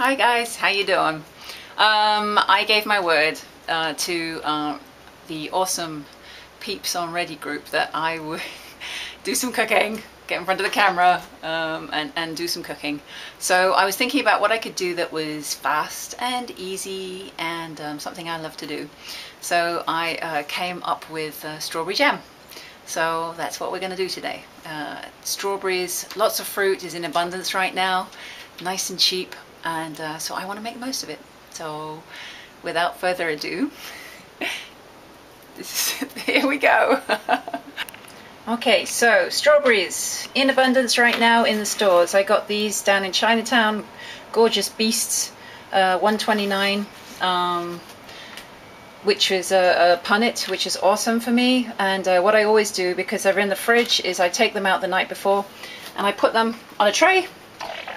Hi guys, how you doing? I gave my word to the awesome peeps on Ready Group that I would do some cooking, get in front of the camera and do some cooking. So I was thinking about what I could do that was fast and easy and something I love to do. So I came up with strawberry jam. So that's what we're going to do today. Strawberries, lots of fruit is in abundance right now, nice and cheap, and so I want to make most of it. So without further ado, here we go. Okay, so strawberries in abundance right now in the stores. I got these down in Chinatown, gorgeous beasts, $1.29. Which is a punnet, which is awesome for me. And what I always do, because they're in the fridge, is I take them out the night before and I put them on a tray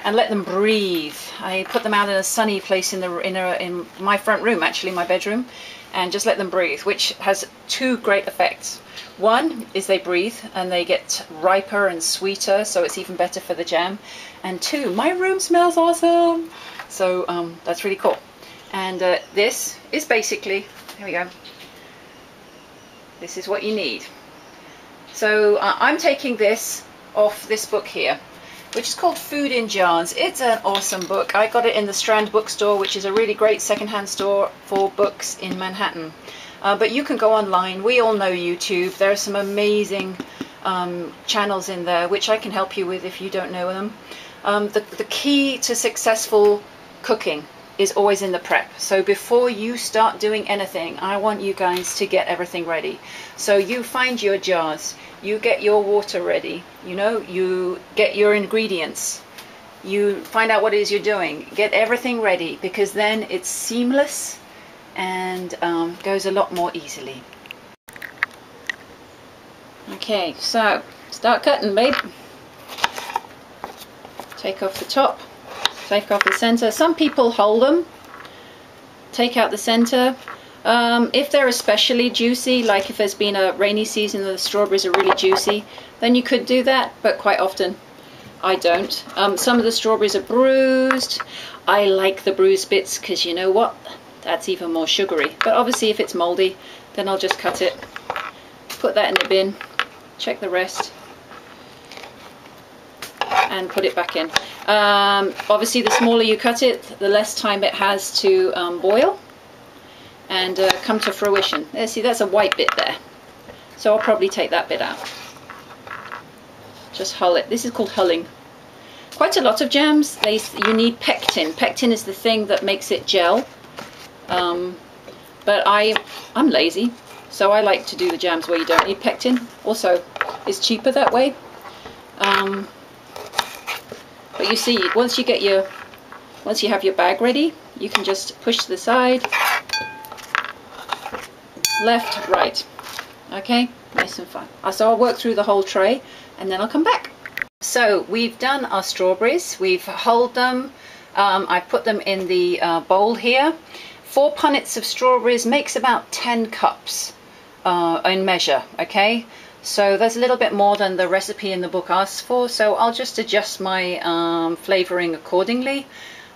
and let them breathe. I put them out in a sunny place in my front room, actually my bedroom, and just let them breathe, which has two great effects. One is they breathe and they get riper and sweeter, so it's even better for the jam. And two, my room smells awesome. So that's really cool. And this is basically, there we go, this is what you need. So I'm taking this off this book here, which is called Food in Jars. It's an awesome book. I got it in the Strand Bookstore, which is a really great secondhand store for books in Manhattan. But you can go online. We all know YouTube. There are some amazing channels in there, which I can help you with if you don't know them. The key to successful cooking is always in the prep. So before you start doing anything, I want you guys to get everything ready. So you find your jars, you get your water ready, you know, you get your ingredients, you find out what it is you're doing, get everything ready, because then it's seamless and goes a lot more easily. Okay, so start cutting, babe. Take off the top. Take off the center. Some people hold them, take out the center. If they're especially juicy, like if there's been a rainy season and the strawberries are really juicy, then you could do that, but quite often I don't. Some of the strawberries are bruised. I like the bruised bits because you know what? That's even more sugary. But obviously if it's moldy, then I'll just cut it, put that in the bin, check the rest, and put it back in. Obviously the smaller you cut it, the less time it has to boil and come to fruition. There, see, that's a white bit there, so I'll probably take that bit out. Just hull it. This is called hulling. Quite a lot of jams, you need pectin. Pectin is the thing that makes it gel, but I'm lazy, so I like to do the jams where you don't need pectin. Also, it's cheaper that way. But you see, once you have your bag ready, you can just push to the side, left, right. Okay, nice and fun. So I'll work through the whole tray and then I'll come back. So we've done our strawberries, we've hulled them, I've put them in the bowl here. 4 punnets of strawberries makes about 10 cups in measure, okay? So there's a little bit more than the recipe in the book asks for, so I'll just adjust my flavoring accordingly.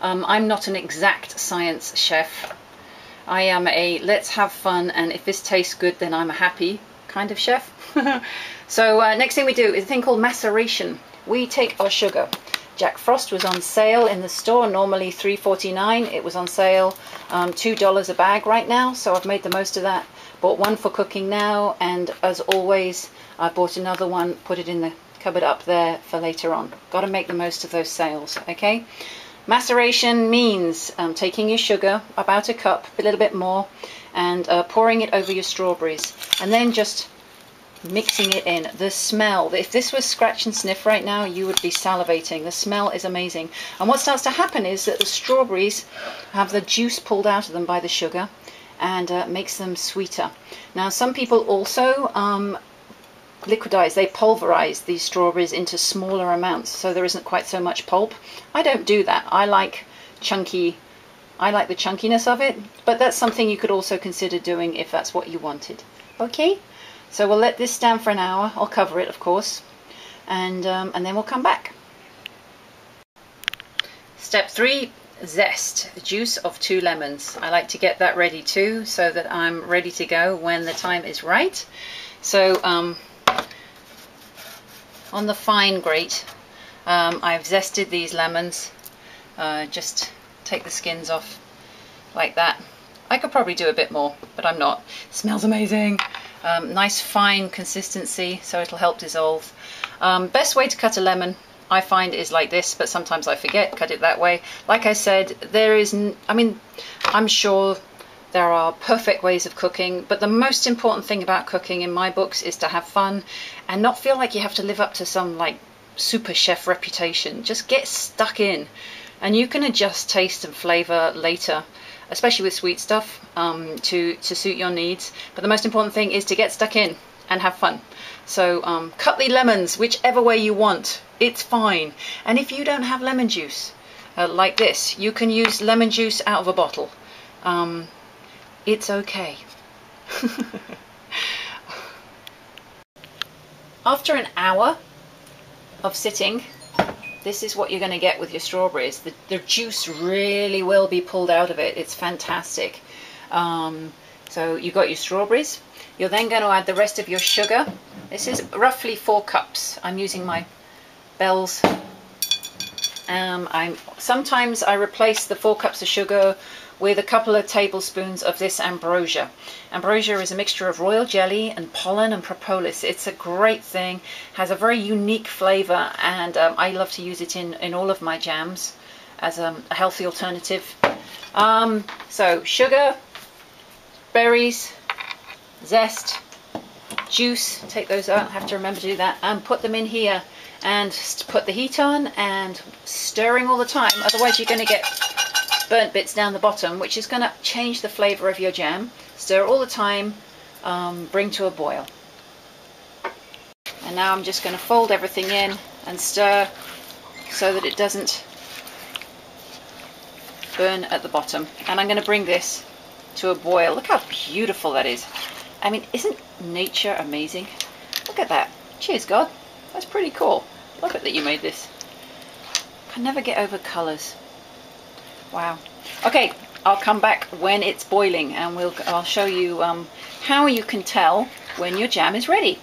I'm not an exact science chef. I am a let's have fun, and if this tastes good then I'm happy kind of chef. So next thing we do is a thing called maceration. We take our sugar. Jack Frost was on sale in the store, normally $3.49. it was on sale $2 a bag right now, so I've made the most of that. Bought one for cooking now, and as always I bought another one, put it in the cupboard up there for later on. Got to make the most of those sales, okay? Maceration means taking your sugar, about a cup, a little bit more, and pouring it over your strawberries and then just mixing it in. The smell, if this was scratch and sniff right now, you would be salivating. The smell is amazing. And what starts to happen is that the strawberries have the juice pulled out of them by the sugar, and makes them sweeter. Now some people also liquidize, they pulverize these strawberries into smaller amounts so there isn't quite so much pulp. I don't do that. I like the chunkiness of it, but that's something you could also consider doing if that's what you wanted. Okay, so we'll let this stand for an hour. I'll cover it of course, and then we'll come back. Step 3, zest, the juice of 2 lemons. I like to get that ready too, so that I'm ready to go when the time is right. So on the fine grate, I've zested these lemons. Just take the skins off like that. I could probably do a bit more, but I'm not. It smells amazing. Nice fine consistency, so it'll help dissolve. Best way to cut a lemon, I find, is like this, but sometimes I forget, cut it that way. Like I said, there is, I mean, I'm sure there are perfect ways of cooking, but the most important thing about cooking in my books is to have fun and not feel like you have to live up to some like super chef reputation. Just get stuck in, and you can adjust taste and flavor later, especially with sweet stuff, to suit your needs. But the most important thing is to get stuck in and have fun. So cut the lemons whichever way you want, it's fine. And if you don't have lemon juice like this, you can use lemon juice out of a bottle. It's okay. After an hour of sitting, this is what you're going to get with your strawberries. The juice really will be pulled out of it. It's fantastic. So you've got your strawberries. You're then going to add the rest of your sugar. This is roughly 4 cups. I'm using my bells. Sometimes I replace the 4 cups of sugar with a couple of tablespoons of this ambrosia. Ambrosia is a mixture of royal jelly and pollen and propolis. It's a great thing, has a very unique flavour, and I love to use it in all of my jams as a healthy alternative. So sugar, berries, zest, juice, take those out, I have to remember to do that, and put them in here and put the heat on and stirring all the time, otherwise you're going to get burnt bits down the bottom, which is going to change the flavour of your jam. Stir all the time, bring to a boil. And now I'm just going to fold everything in and stir so that it doesn't burn at the bottom. And I'm going to bring this to a boil. Look how beautiful that is. I mean, isn't nature amazing? Look at that. Cheers, God. That's pretty cool. Love it that you made this. I can never get over colours. Wow. Okay, I'll come back when it's boiling and I'll show you how you can tell when your jam is ready.